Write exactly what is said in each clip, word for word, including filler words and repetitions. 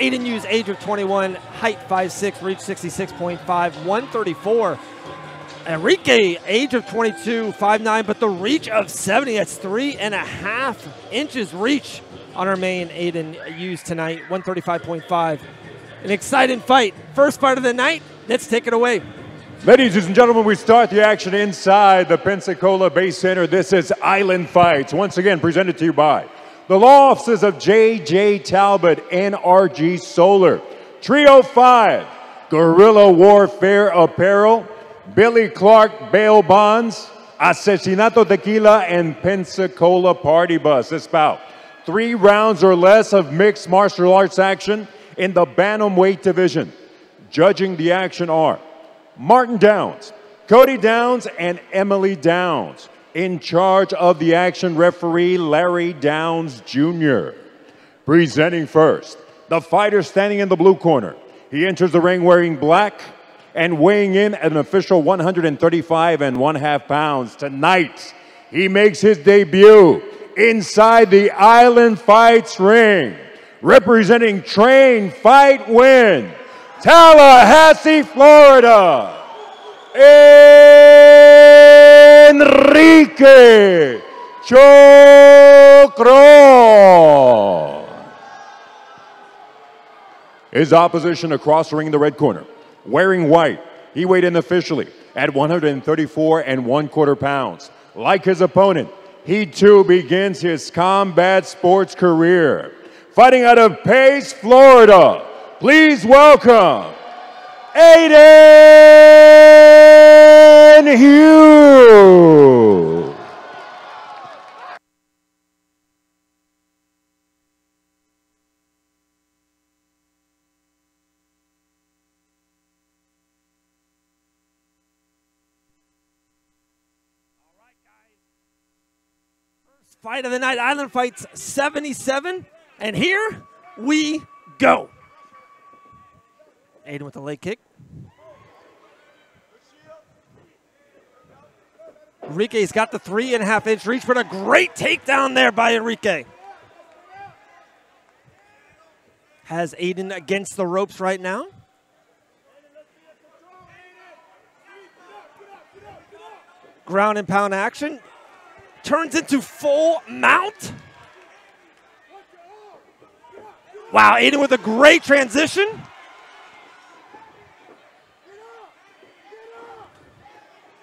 Ayden Hughes, age of twenty-one, height five six, reach sixty-six point five, one thirty-four. Enrique, age of twenty-two, five nine, but the reach of seventy. That's three and a half inches reach on our main Ayden Hughes tonight, one thirty-five point five. An exciting fight. First fight of the night. Let's take it away. Ladies and gentlemen, we start the action inside the Pensacola Bay Center. This is Island Fights, once again presented to you by the Law Offices of J J. Talbot, N R G Solar, Trio five, Guerrilla Warfare Apparel, Billy Clark Bail Bonds, Asesinato Tequila, and Pensacola Party Bus. This bout, three rounds or less of mixed martial arts action in the bantamweight division. Judging the action are Martin Downs, Cody Downs, and Emily Downs. In charge of the action, referee Larry Downs Junior Presenting first, the fighter standing in the blue corner. He enters the ring wearing black and weighing in at an official one thirty-five and one half pounds. Tonight, he makes his debut inside the Island Fights ring, representing Train Fight Win, Tallahassee, Florida, Enrique Chocaron. His opposition across the ring in the red corner, wearing white. He weighed in officially at one thirty-four and one quarter pounds. Like his opponent, he too begins his combat sports career. Fighting out of Pace, Florida, please welcome Ayden Hughes. All right, guys. First fight of the night, Island Fights seventy-seven, and here we go. Ayden with a leg kick. Enrique's got the three and a half inch reach, but a great takedown there by Enrique. Has Ayden against the ropes right now. Ground and pound action. Turns into full mount. Wow, Ayden with a great transition.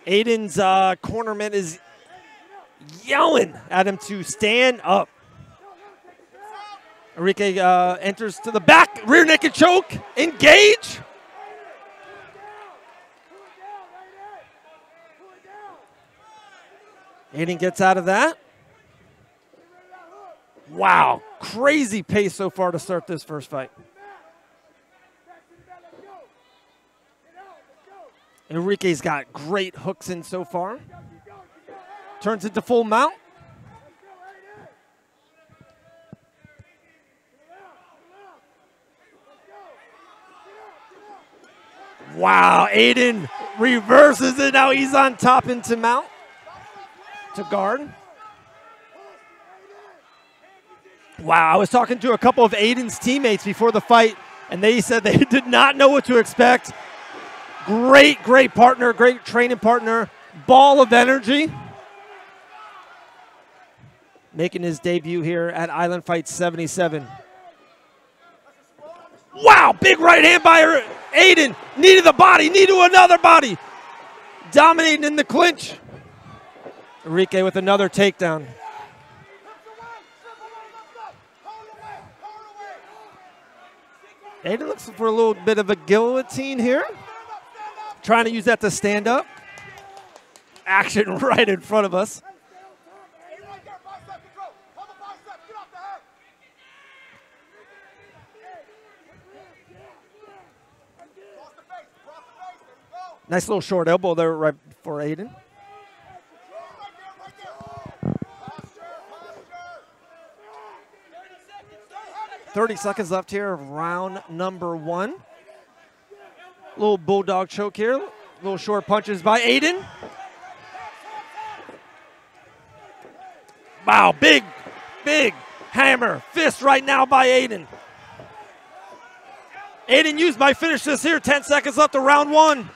Aiden's uh, cornerman is yelling at him to stand up. Enrique uh, enters to the back, rear naked choke, engage. Ayden gets out of that. Wow, crazy pace so far to start this first fight. Enrique's got great hooks in so far. Turns into full mount. Wow, Ayden reverses it. Now he's on top into mount. To guard. Wow, I was talking to a couple of Aiden's teammates before the fight, and they said they did not know what to expect. Great, great partner, great training partner, ball of energy. Making his debut here at Island Fight seventy-seven. Wow, big right hand by Ayden. Knee to the body, knee to another body. Dominating in the clinch. Enrique with another takedown. Ayden looks for a little bit of a guillotine here. Trying to use that to stand up. Action right in front of us. Nice little short elbow there right before Ayden. thirty seconds left here, round number one. Little bulldog choke here. Little short punches by Ayden. Wow, big, big hammer. Fist right now by Ayden. Ayden Hughes might finish this here. ten seconds left of round one.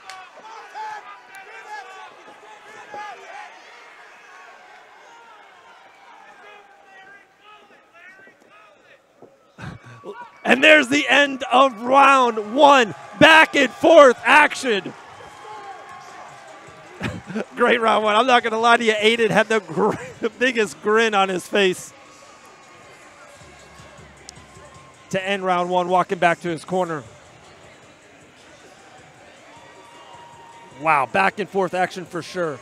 And there's the end of round one. Back and forth action. Great round one. I'm not going to lie to you, Ayden had the, gr the biggest grin on his face to end round one, walking back to his corner. Wow, back and forth action for sure.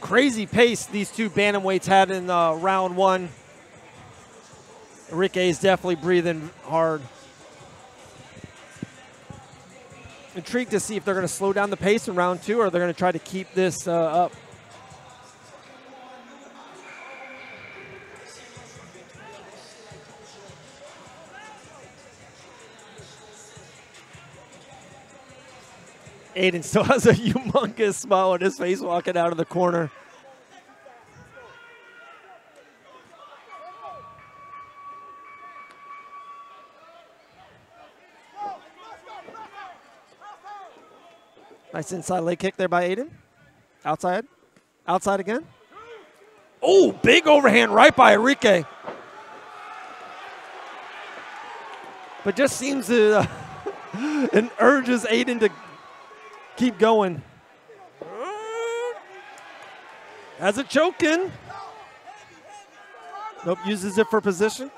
Crazy pace these two bantamweights had in uh, round one. Enrique is definitely breathing hard. Intrigued to see if they're going to slow down the pace in round two or they're going to try to keep this uh, up. Ayden still has a humongous smile on his face walking out of the corner. Nice inside leg kick there by Ayden. Outside. Outside again. Oh, big overhand right by Enrique. But just seems to uh, and urges Ayden to keep going. Has a choke in. Nope, uses it for position.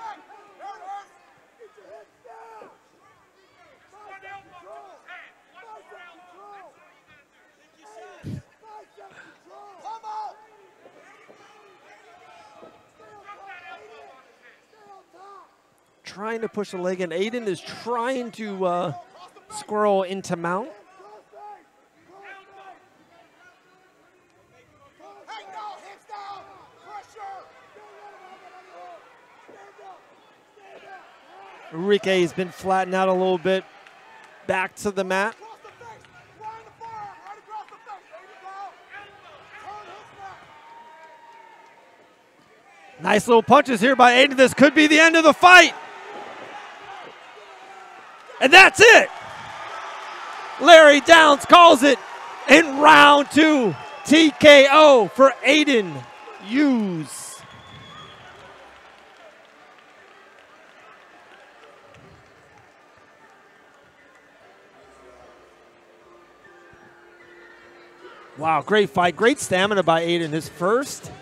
Trying to push the leg in. Ayden is trying to uh, squirrel into mount. Enrique has been flattened out a little bit. Back to the mat. Nice little punches here by Ayden. This could be the end of the fight. And that's it. Larry Downs calls it in round two. T K O for Ayden Hughes. Wow, great fight. Great stamina by Ayden. His first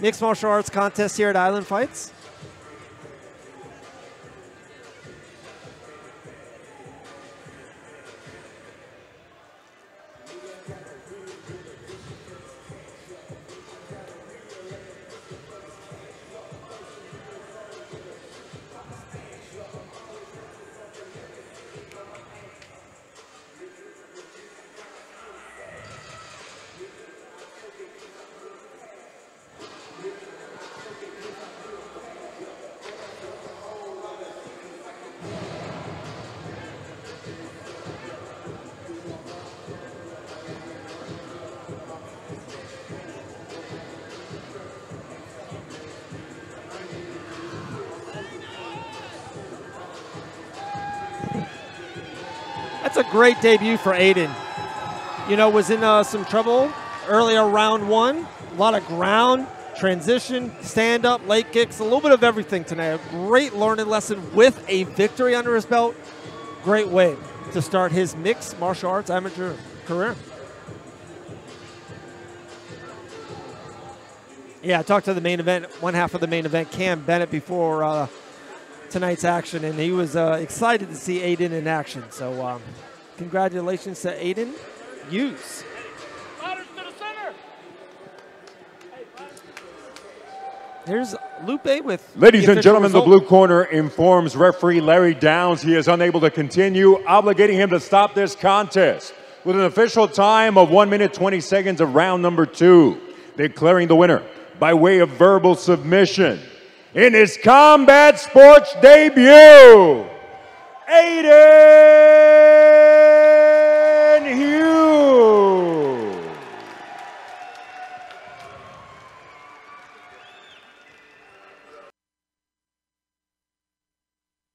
mixed martial arts contest here at Island Fights. A great debut for Ayden. You know, was in uh, some trouble earlier round one. A lot of ground, transition, stand up, leg kicks, a little bit of everything tonight. A great learning lesson with a victory under his belt. Great way to start his mixed martial arts amateur career. Yeah, I talked to the main event, one half of the main event, Cam Bennett, before uh, tonight's action, and he was uh, excited to see Ayden in action. So um, congratulations to Ayden Hughes. Here's Lupe with... Ladies and gentlemen, result. The blue corner informs referee Larry Downs he is unable to continue, obligating him to stop this contest with an official time of one minute twenty seconds of round number two, declaring the winner by way of verbal submission. In his combat sports debut, Ayden